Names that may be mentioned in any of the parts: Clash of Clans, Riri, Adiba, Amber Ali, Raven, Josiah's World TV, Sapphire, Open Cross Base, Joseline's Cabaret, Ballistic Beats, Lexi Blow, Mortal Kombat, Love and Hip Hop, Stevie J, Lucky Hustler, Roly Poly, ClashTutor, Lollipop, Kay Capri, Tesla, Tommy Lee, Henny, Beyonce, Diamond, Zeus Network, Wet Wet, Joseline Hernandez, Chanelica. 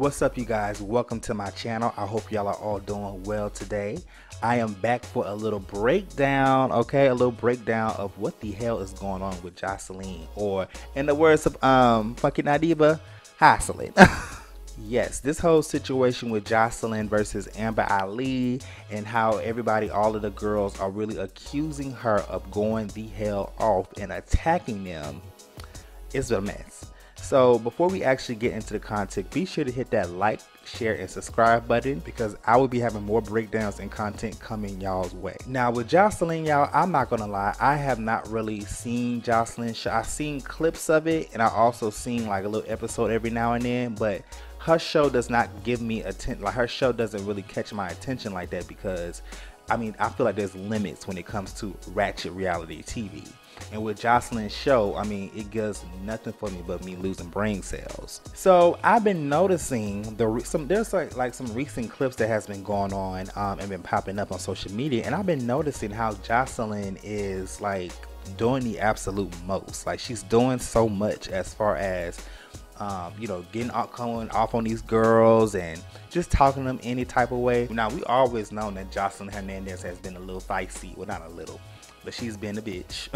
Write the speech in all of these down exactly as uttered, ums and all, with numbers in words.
What's up, you guys? Welcome to my channel. I hope y'all are all doing well today. I am back for a little breakdown, okay? A little breakdown of what the hell is going on with Joseline, or in the words of um fucking Adiba, hustling. Yes, this whole situation with Joseline versus Amber Ali, and how everybody, all of the girls are really accusing her of going the hell off and attacking them, is a mess. So before we actually get into the content, be sure to hit that like, share, and subscribe button, because I will be having more breakdowns and content coming y'all's way. Now with Joseline, y'all, I'm not gonna lie, I have not really seen Joseline show. I've seen clips of it, and I also seen like a little episode every now and then, but her show does not give me attention. Like, her show doesn't really catch my attention like that, because I mean, I feel like there's limits when it comes to ratchet reality T V. And with Joseline's show, I mean, it does nothing for me but me losing brain cells. So I've been noticing the some there's like, like some recent clips that has been going on um, and been popping up on social media, and I've been noticing how Joseline is like doing the absolute most. Like, she's doing so much as far as Um, you know, getting off, coming off on these girls and just talking to them any type of way. Now, we always known that Joseline Hernandez has been a little feisty. Well, not a little, but she's been a bitch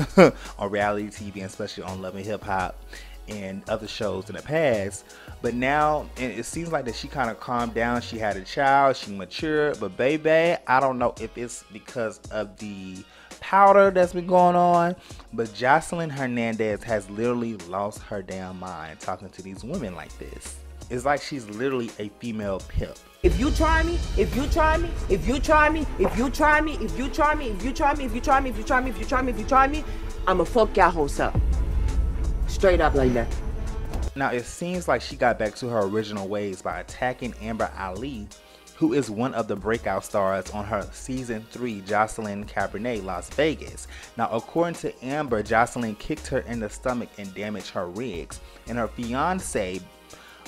on reality T V, and especially on Love and Hip Hop and other shows in the past. But now, and it seems like that she kind of calmed down. She had a child, she matured, but baby, I don't know if it's because of the powder that's been going on, but Joseline Hernandez has literally lost her damn mind talking to these women like this. It's like she's literally a female pimp. If you try me, if you try me, if you try me, if you try me, if you try me, if you try me, if you try me, if you try me, if you try me, if you try me, I'ma fuck y'all hoes up. Straight up like that. Now it seems like she got back to her original ways by attacking Amber Ali, who is one of the breakout stars on her season three Joseline Cabaret Las Vegas. Now, according to Amber, Joseline kicked her in the stomach and damaged her ribs, and her fiance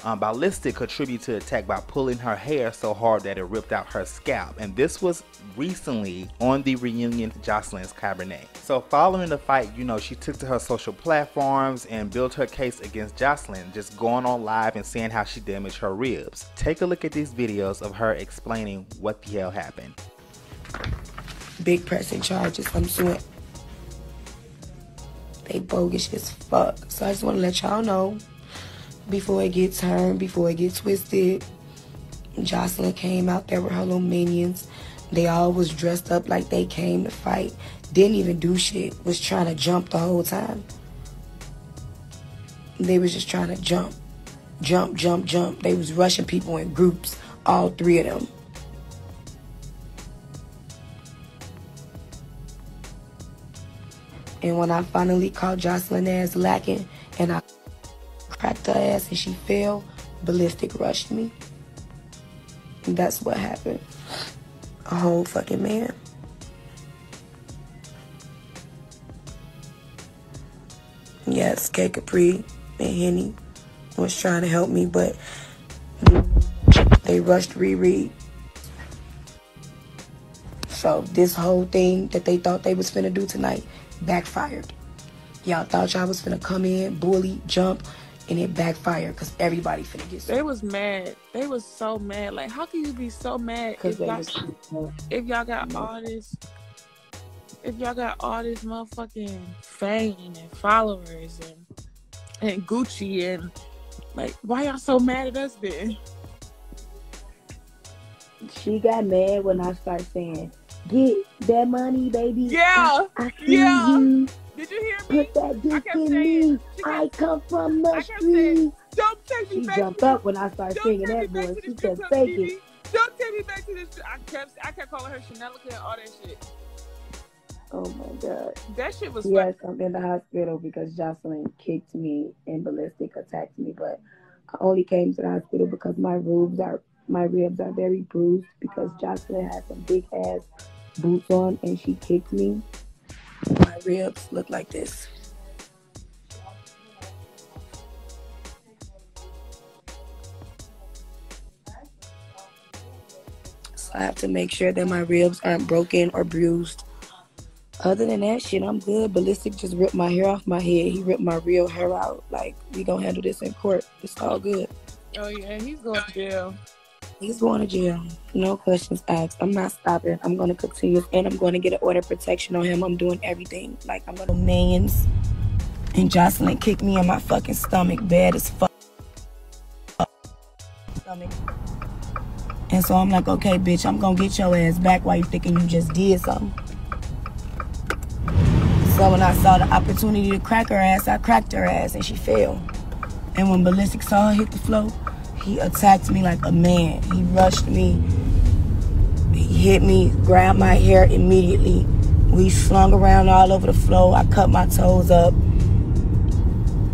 um, Ballistic contributed to the attack by pulling her hair so hard that it ripped out her scalp. And this was recently on the reunion Joseline's Cabaret. So following the fight, you know, she took to her social platforms and built her case against Joseline, just going on live and saying how she damaged her ribs. Take a look at these videos of her explaining what the hell happened. Big pressing charges. I'm suing. They bogus as fuck. So I just want to let y'all know, before it gets turned, before it gets twisted, Joseline came out there with her little minions. They all was dressed up like they came to fight. Didn't even do shit. Was trying to jump the whole time. They was just trying to jump. Jump, jump, jump. They was rushing people in groups. All three of them. And when I finally caught Joseline ass lacking, and I cracked her ass and she fell, Ballistic rushed me. And that's what happened. A whole fucking man. Yes, Kay Capri and Henny was trying to help me, but they rushed Riri. So this whole thing that they thought they was finna do tonight backfired. Y'all thought y'all was finna come in, bully, jump, and it backfired, because everybody finna get sick. They was mad. They was so mad. Like, how can you be so mad if y'all got, got all this, if y'all got all this motherfucking fame and followers and, and Gucci, and like, why y'all so mad at us then? She got mad when I start saying, get that money, baby. Yeah, I, I yeah. You. Did you hear me? Put that dick in saying, me. I come from the street. Saying, don't take me she back jumped to up when I started singing that voice. She kept faking. Don't take me back to this. I kept, I kept calling her Chanelica and all that shit. Oh my God. That shit was yes, funny. I'm in the hospital because Joseline kicked me and Ballistic attacked me. But I only came to the hospital because my ribs are my ribs are very bruised, because Joseline had some big ass boots on and she kicked me. My ribs look like this. So I have to make sure that my ribs aren't broken or bruised. Other than that shit, I'm good. Ballistic just ripped my hair off my head. He ripped my real hair out. Like, we gonna handle this in court. It's all good. Oh yeah, he's going to jail. He's going to jail. No questions asked. I'm not stopping. I'm going to continue, and I'm going to get an order of protection on him. I'm doing everything. Like, I'm going to millions. And Joseline kicked me in my fucking stomach, bad as fuck. Stomach. And so I'm like, okay, bitch, I'm going to get your ass back while you thinking you just did something. So when I saw the opportunity to crack her ass, I cracked her ass, and she fell. And when Ballistic saw her hit the floor, he attacked me like a man. He rushed me, he hit me, grabbed my hair immediately. We slung around all over the floor. I cut my toes up.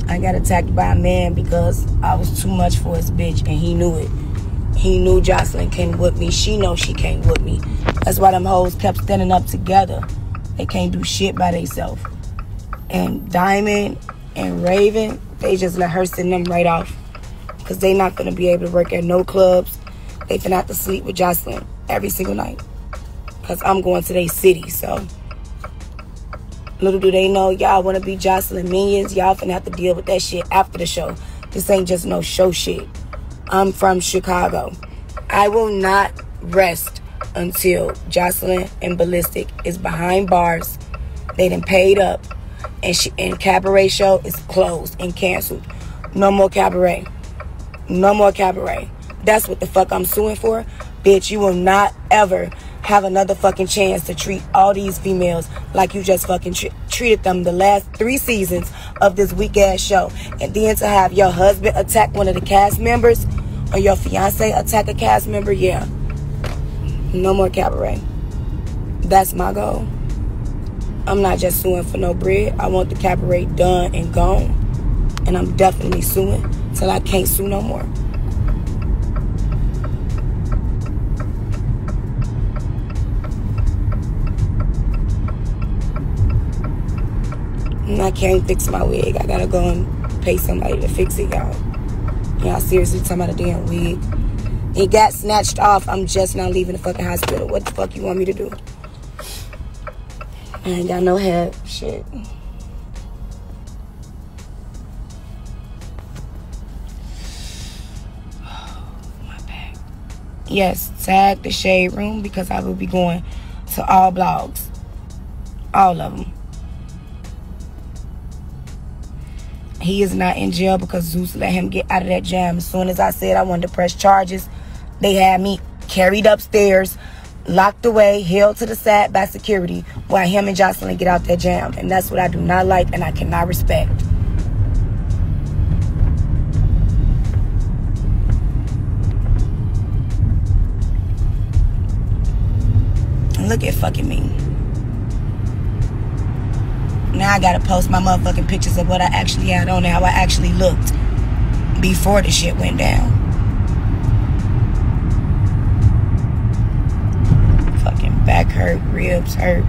I got attacked by a man because I was too much for his bitch, and he knew it. He knew Joseline came with me. She knows she came with me. That's why them hoes kept standing up together. They can't do shit by themselves. And Diamond and Raven, they just let her send them right off, because they not going to be able to work at no clubs. They finna have to sleep with Joseline every single night, because I'm going to their city. So little do they know, y'all want to be Joseline minions, y'all finna have to deal with that shit after the show. This ain't just no show shit. I'm from Chicago. I will not rest until Joseline and Ballistic is behind bars. They done paid up, and she and Cabaret show is closed and canceled. No more Cabaret. No more Cabaret. That's what the fuck I'm suing for. Bitch, you will not ever have another fucking chance to treat all these females like you just fucking tre treated them the last three seasons of this weak-ass show. And then to have your husband attack one of the cast members, or your fiance attack a cast member, yeah. No more Cabaret. That's my goal. I'm not just suing for no bread. I want the Cabaret done and gone. And I'm definitely suing till I can't sue no more. And I can't fix my wig. I gotta go and pay somebody to fix it, y'all. Y'all seriously talking about a damn wig. It got snatched off. I'm just now leaving the fucking hospital. What the fuck you want me to do? I ain't got no help. Shit. Oh, my back. Yes, tag the Shade Room, because I will be going to all blogs. All of them. He is not in jail because Zeus let him get out of that jam. As soon as I said I wanted to press charges, they had me carried upstairs, locked away, held to the side by security, while him and Joseline get out that jam. And that's what I do not like, and I cannot respect. Look at fucking me. Now I gotta post my motherfucking pictures of what I actually had on and how I actually looked before the shit went down. Back hurt, ribs hurt.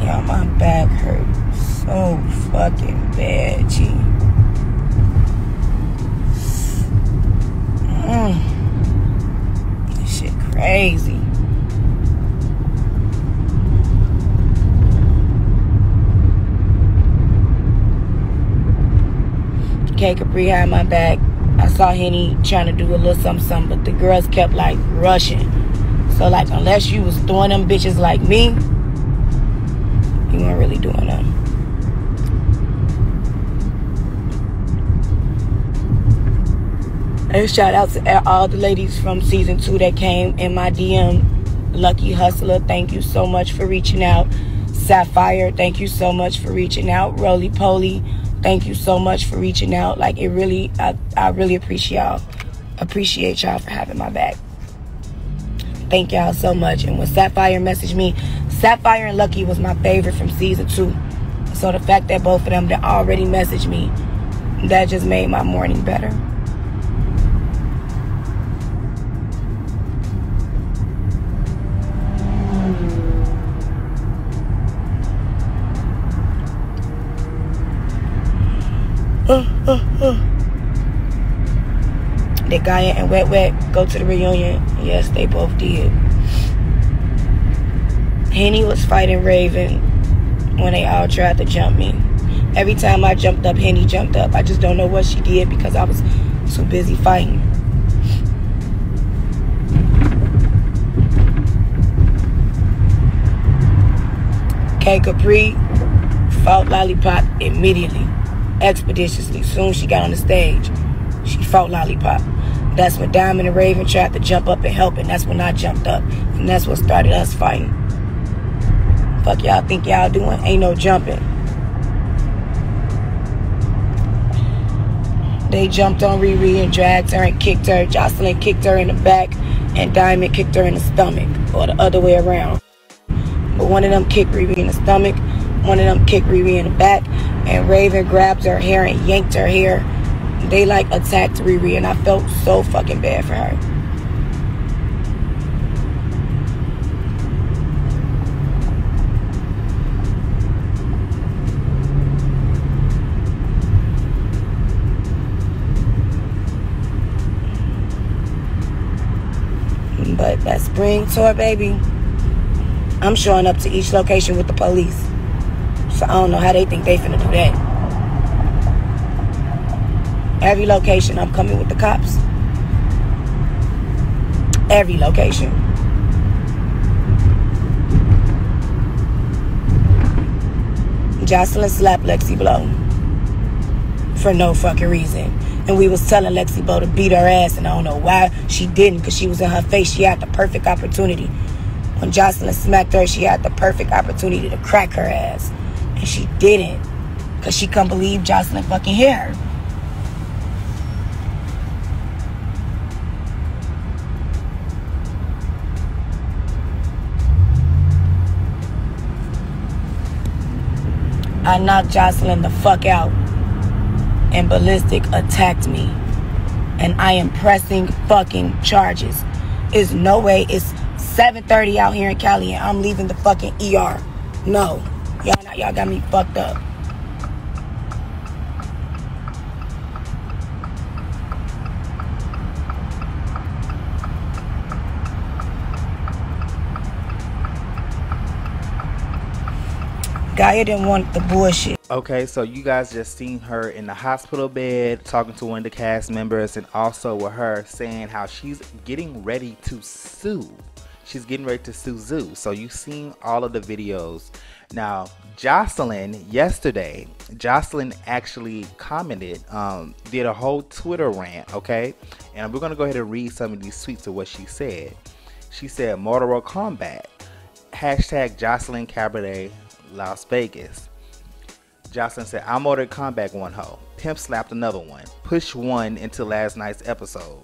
Y'all, my back hurt so fucking bad, G. This shit crazy. Kay Capri had my back. I saw Henny trying to do a little something, something, but the girls kept like rushing. So like, unless you was throwing them bitches like me, you weren't really doing them. And shout out to all the ladies from season two that came in my D M. Lucky Hustler, thank you so much for reaching out. Sapphire, thank you so much for reaching out. Roly Poly, thank you so much for reaching out. Like, it really, I, I really appreciate y'all. Appreciate y'all for having my back. Thank y'all so much. And when Sapphire messaged me, Sapphire and Lucky was my favorite from season two. So the fact that both of them that already messaged me, that just made my morning better. uh, uh. Did Gaia and Wet Wet go to the reunion? Yes, they both did. Henny was fighting Raven when they all tried to jump me. Every time I jumped up, Henny jumped up. I just don't know what she did because I was too busy fighting. Kay Capri fought Lollipop immediately, expeditiously. Soon she got on the stage, she fought Lollipop. That's when Diamond and Raven tried to jump up and help, and that's when I jumped up. And that's what started us fighting. Fuck y'all think y'all doing? Ain't no jumping. They jumped on Riri and dragged her and kicked her. Joseline kicked her in the back, and Diamond kicked her in the stomach, or the other way around. But one of them kicked Riri in the stomach, one of them kicked Riri in the back, and Raven grabbed her hair and yanked her hair. They like attacked Riri, and I felt so fucking bad for her. But that spring tour, baby, I'm showing up to each location with the police. So I don't know how they think they finna do that. Every location, I'm coming with the cops. Every location. Joseline slapped Lexi Blow for no fucking reason. And we was telling Lexi Blow to beat her ass, and I don't know why she didn't, because she was in her face. She had the perfect opportunity. When Joseline smacked her, she had the perfect opportunity to crack her ass. And she didn't, because she couldn't believe Joseline fucking hit her. I knocked Joseline the fuck out. And Ballistic attacked me, and I am pressing fucking charges. There's no way. It's seven thirty out here in Cali, and I'm leaving the fucking E R. No, y'all, y'all got me fucked up. Gaia didn't want the bullshit. Okay, so you guys just seen her in the hospital bed talking to one of the cast members, and also with her saying how she's getting ready to sue. She's getting ready to sue Zeus. So you've seen all of the videos. Now, Joseline yesterday, Joseline actually commented, um, did a whole Twitter rant, okay? And we're going to go ahead and read some of these tweets of what she said. She said, Mortal Kombat, hashtag Joseline Cabaret Las Vegas. Joseline said, I ordered comeback one hoe. Pimp slapped another one. Pushed one into last night's episode.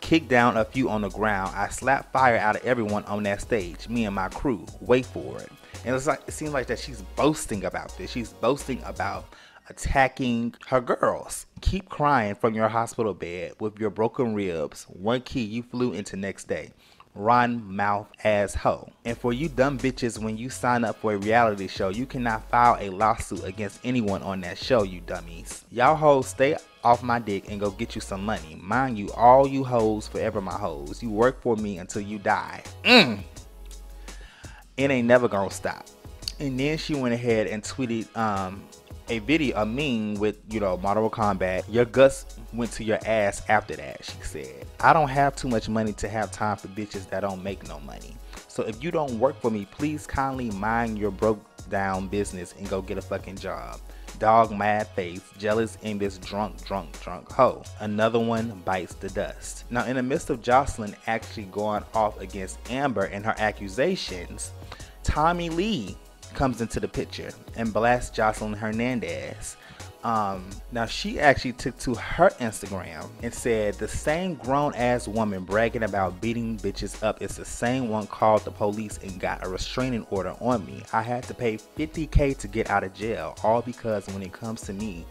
Kicked down a few on the ground. I slapped fire out of everyone on that stage. Me and my crew. Wait for it. And it's like, it seems like that she's boasting about this. She's boasting about attacking her girls. Keep crying from your hospital bed with your broken ribs. One key you flew into next day. Run mouth ass hoe. And for you dumb bitches, when you sign up for a reality show, you cannot file a lawsuit against anyone on that show, you dummies. Y'all hoes stay off my dick and go get you some money. Mind you, all you hoes forever my hoes. You work for me until you die. Mm. It ain't never gonna stop. And then she went ahead and tweeted um a video, a meme with, you know, Mortal Kombat. Your guts went to your ass after that, she said. I don't have too much money to have time for bitches that don't make no money. So if you don't work for me, please kindly mind your broke down business and go get a fucking job. Dog mad face, jealous in this drunk, drunk, drunk hoe. Another one bites the dust. Now, in the midst of Joseline actually going off against Amber and her accusations, Tommy Lee comes into the picture and blasts Joseline Hernandez. Um, now she actually took to her Instagram and said, the same grown ass woman bragging about beating bitches up is the same one called the police and got a restraining order on me. I had to pay fifty K to get out of jail, all because when it comes to me,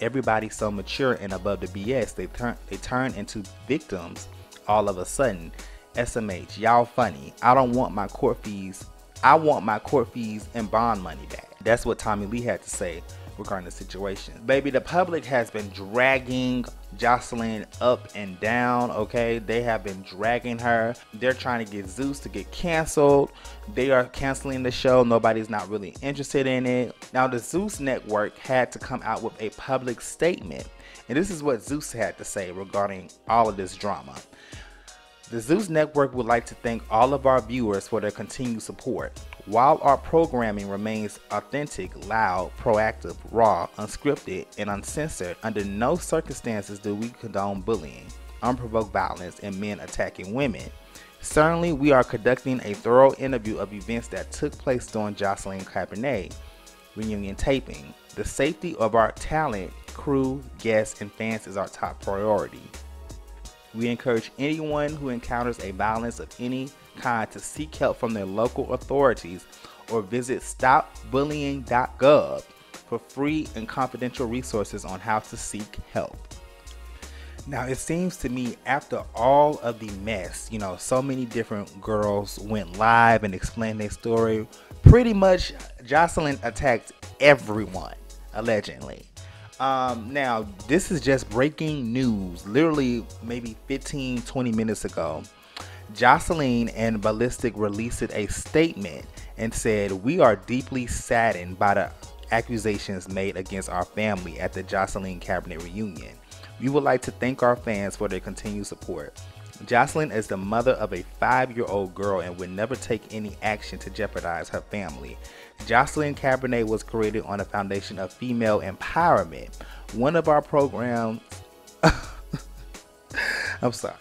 everybody's so mature and above the B S, they turn, they turn into victims all of a sudden. S M H, y'all funny. I don't want my court fees I want my court fees and bond money back. That's what Tommy Lee had to say. regarding the situation. Baby, the public has been dragging Joseline up and down, okay? They have been dragging her. They're trying to get Zeus to get canceled. They are canceling the show. Nobody's not really interested in it. Now, the Zeus Network had to come out with a public statement. And this is what Zeus had to say regarding all of this drama. The Zeus Network would like to thank all of our viewers for their continued support. While our programming remains authentic, loud, proactive, raw, unscripted, and uncensored, under no circumstances do we condone bullying, unprovoked violence, and men attacking women. Certainly, we are conducting a thorough interview of events that took place during Joseline Cabaret reunion taping. The safety of our talent, crew, guests, and fans is our top priority. We encourage anyone who encounters a violence of any kind to seek help from their local authorities or visit stop bullying dot gov for free and confidential resources on how to seek help. Now, it seems to me after all of the mess, you know, so many different girls went live and explained their story. Pretty much Joseline attacked everyone, allegedly. Um, now, this is just breaking news, literally maybe fifteen, twenty minutes ago. Joseline and Ballistic released a statement and said, "We are deeply saddened by the accusations made against our family at the Joseline Cabaret reunion. We would like to thank our fans for their continued support. Joseline is the mother of a five-year-old girl and would never take any action to jeopardize her family. Joseline Cabaret was created on a foundation of female empowerment. One of our programs I'm sorry.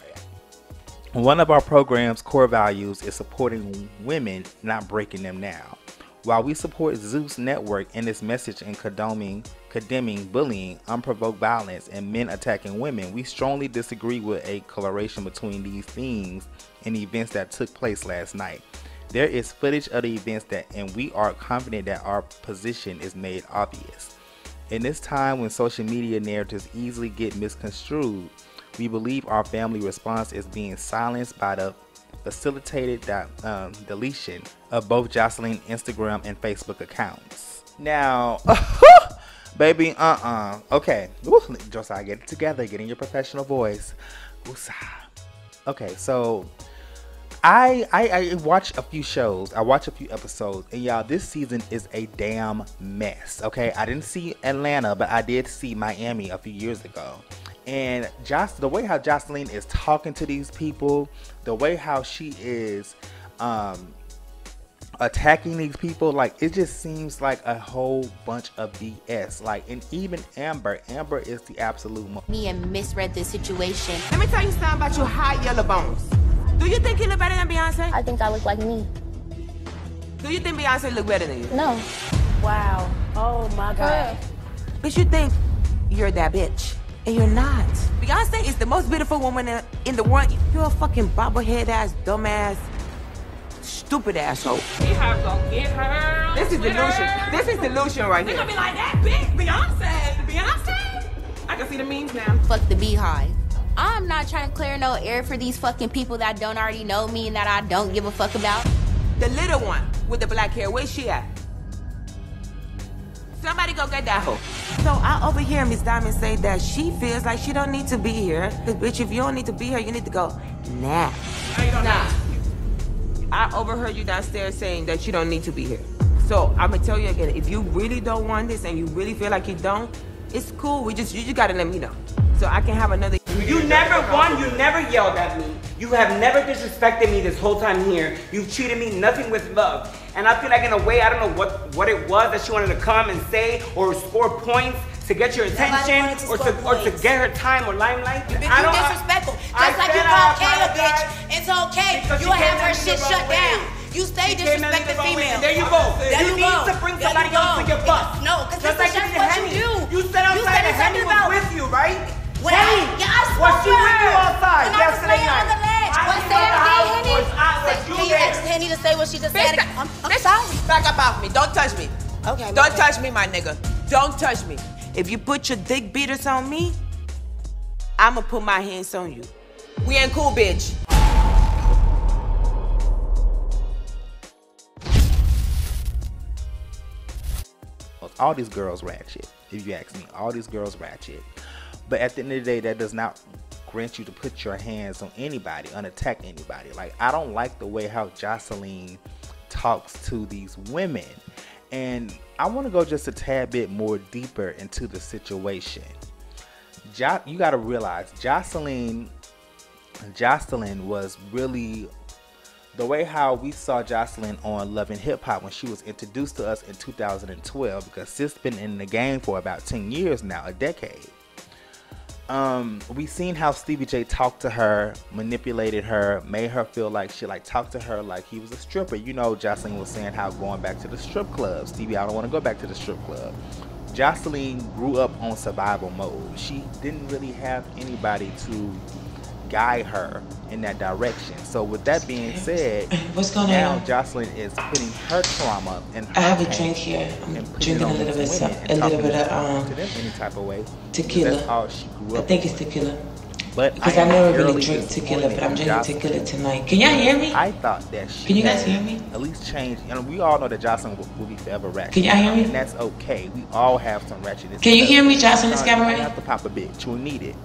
One of our program's core values is supporting women, not breaking them down. While we support Zeus Network in its message in condoning, condemning bullying, unprovoked violence, and men attacking women, we strongly disagree with a correlation between these things and events that took place last night. There is footage of the events that, and we are confident that our position is made obvious. In this time when social media narratives easily get misconstrued, we believe our family response is being silenced by the facilitated that um, deletion of both Joseline Instagram and Facebook accounts." Now, baby, uh-uh. Okay, Ooh, Josiah, get it together. Get in your professional voice. Ooh, okay, so I, I I watch a few shows. I watch a few episodes, and y'all, this season is a damn mess. Okay, I didn't see Atlanta, but I did see Miami a few years ago. And Jos, the way how Joseline is talking to these people, the way how she is um, attacking these people, like, it just seems like a whole bunch of B S. Like, and even Amber, Amber is the absolute mo- Me and misread this situation. Let me tell you something about your high yellow bones. Do you think you look better than Beyonce? I think I look like me. Do you think Beyonce look better than you? No. Wow. Oh, my God. But you think you're that bitch. And you're not. Beyonce is the most beautiful woman in, in the world. You're a fucking bobblehead ass, dumbass, stupid asshole. We have to get her. This is delusion. This is delusion right here. They're gonna be like, that bitch, Beyonce, Beyonce. I can see the memes now. Fuck the beehive. I'm not trying to clear no air for these fucking people that don't already know me and that I don't give a fuck about. The little one with the black hair, where's she at? Somebody go get that hoe. So I overhear Miss Diamond say that she feels like she don't need to be here. Cause bitch, if you don't need to be here, you need to go nah. I don't nah. Know. I overheard you downstairs saying that you don't need to be here. So I'ma tell you again, if you really don't want this and you really feel like you don't, it's cool. We just you just gotta let me know. So I can have another. You never won, you never yelled at me. You have never disrespected me this whole time here. You've treated me nothing with love. And I feel like in a way, I don't know what, what it was that she wanted to come and say or score points to get your attention to or, to, or to get her time or limelight. You're disrespectful. Just I like you called Kay a bitch, it's okay. You'll have her shit shut way. down. You stay disrespecting females. There you go. There you, you need go. to bring there somebody else to your butt. No, because that's like just what you do. You said outside that Henny was with you, right? When Henny, I, yeah, I was she with you outside yesterday night? Was Can you ask Henny to say what she just said? I'm, I'm sorry. Back up off me. Don't touch me. Okay. Don't okay. touch me, my nigga. Don't touch me. If you put your dick beaters on me, I'ma put my hands on you. We ain't cool, bitch. all these girls ratchet, if you ask me. All these girls ratchet. But at the end of the day, that does not grant you to put your hands on anybody, unattack anybody. Like, I don't like the way how Joseline talks to these women. And I want to go just a tad bit more deeper into the situation. Jo you got to realize Joseline, Joseline was really, the way how we saw Joseline on Love and Hip Hop when she was introduced to us in two thousand twelve, because sis been in the game for about ten years now, a decade. Um, we seen how Stevie J talked to her, manipulated her, made her feel like she like talked to her like he was a stripper. You know, Joseline was saying how going back to the strip club. Stevie, I don't want to go back to the strip club. Joseline grew up on survival mode. She didn't really have anybody to guide her in that direction. So with that being said, what's going now on? Joseline is putting her trauma and her I have a drink here. I'm drinking a little bit, some, a little bit of um, to them any type of way. Tequila. That's all she grew up I think it's with. Tequila. But because I, I never really drink tequila, but I'm drinking Joseline. Tequila tonight. Can y'all hear me? I thought that she can you guys hear me? At least change, and we all know that Joseline will, will be forever ratchet. Can y'all hear me? And that's okay. We all have some ratchetness. Can you hear me, Joseline's Cabaret? You have to pop a bitch. You'll need it.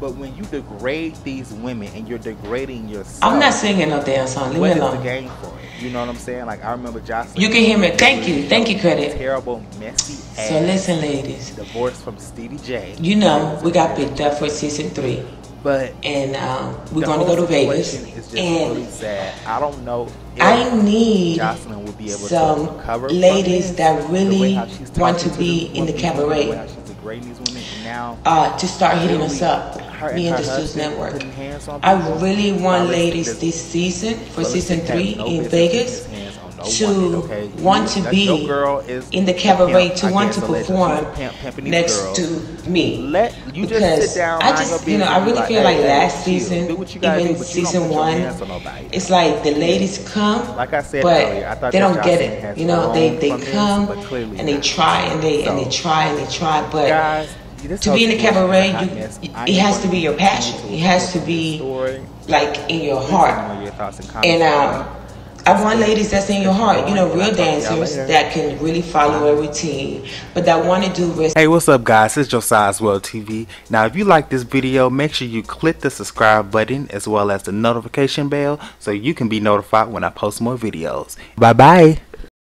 But when you degrade these women and you're degrading yourself, I'm not singing no damn song. Leave me alone. What is the game for it? You know what I'm saying? Like, I remember Joseline. You can hear me. Thank you. Thank you, credit. Terrible, messy ass. So listen, ladies. Divorced from Stevie J. You know, we got picked up for season three. But and um, we're going to go to Vegas. It's just really sad. I don't know. I need Joseline will be able some to cover ladies that really want to be in the cabaret. These women now, uh, to start hitting us up, me and the Zeus Network. I really want ladies this season for season three in Vegas to want to be in the cabaret, to want to perform next to me. Because I just, you know, I really feel like last season, even season one, it's like the ladies come, but they don't get it. You know, they they come and they try and they and they try and they try, but. To be in the cabaret, you, it has to be your passion. It has to be like in your heart. And um, I want ladies that's in your heart. You know, real dancers that can really follow a routine, but that want to do risk. Hey, what's up, guys? It's Josiah's World T V. Now, if you like this video, make sure you click the subscribe button as well as the notification bell so you can be notified when I post more videos. Bye bye.